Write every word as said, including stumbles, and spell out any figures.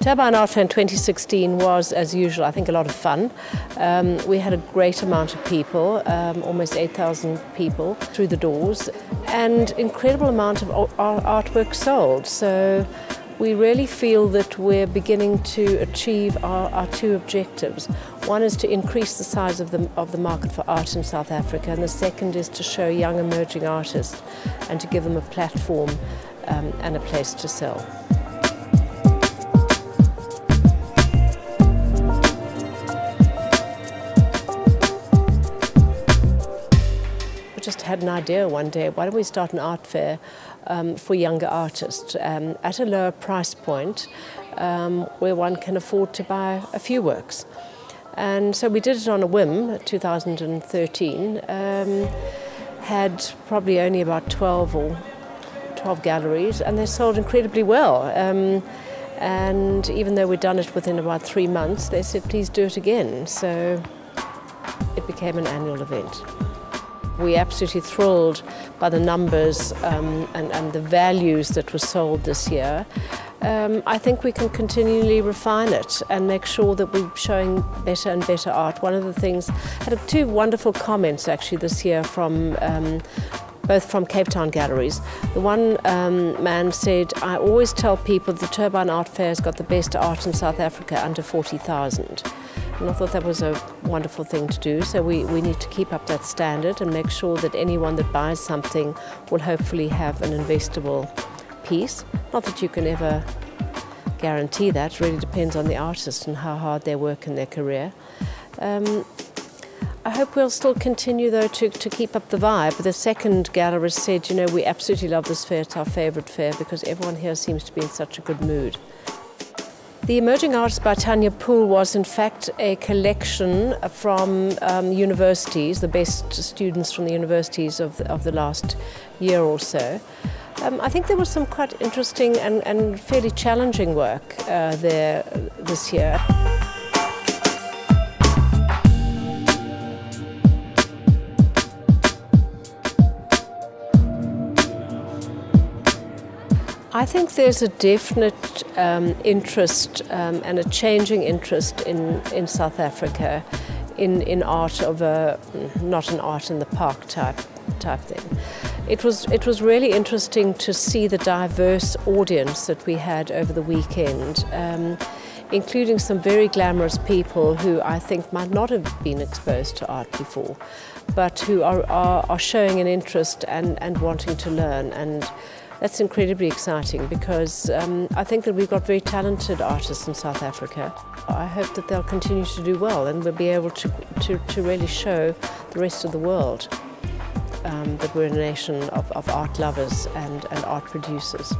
Turbine Art Fair in twenty sixteen was, as usual, I think a lot of fun. Um, we had a great amount of people, um, almost eight thousand people through the doors, and incredible amount of artwork sold. So we really feel that we're beginning to achieve our, our two objectives. One is to increase the size of the, of the market for art in South Africa, and the second is to show young emerging artists and to give them a platform um, and a place to sell. We just had an idea one day, why don't we start an art fair Um, for younger artists um, at a lower price point um, where one can afford to buy a few works. And so we did it on a whim, two thousand thirteen, um, had probably only about twelve or twelve galleries, and they sold incredibly well. Um, and even though we'd done it within about three months, they said, please do it again. So it became an annual event. We're absolutely thrilled by the numbers um, and, and the values that were sold this year. Um, I think we can continually refine it and make sure that we're showing better and better art. One of the things, I had two wonderful comments actually this year from um, both from Cape Town galleries. The one um, man said, I always tell people the Turbine Art Fair has got the best art in South Africa under forty thousand. And I thought that was a wonderful thing to do, so we, we need to keep up that standard and make sure that anyone that buys something will hopefully have an investable piece. Not that you can ever guarantee that, it really depends on the artist and how hard they work in their career. Um, I hope we'll still continue though to, to keep up the vibe. The second gallerist said, you know, we absolutely love this fair, it's our favourite fair because everyone here seems to be in such a good mood. The Emerging Arts by Tanya Poole was in fact a collection from um, universities, the best students from the universities of the, of the last year or so. Um, I think there was some quite interesting and, and fairly challenging work uh, there this year. I think there's a definite um, interest um, and a changing interest in, in South Africa in, in art of a, not an art in the park type, type thing. It was, it was really interesting to see the diverse audience that we had over the weekend, um, including some very glamorous people who I think might not have been exposed to art before, but who are, are, are showing an interest and, and wanting to learn. And that's incredibly exciting because um, I think that we've got very talented artists in South Africa. I hope that they'll continue to do well and we'll be able to, to, to really show the rest of the world um, that we're a nation of, of art lovers and, and art producers.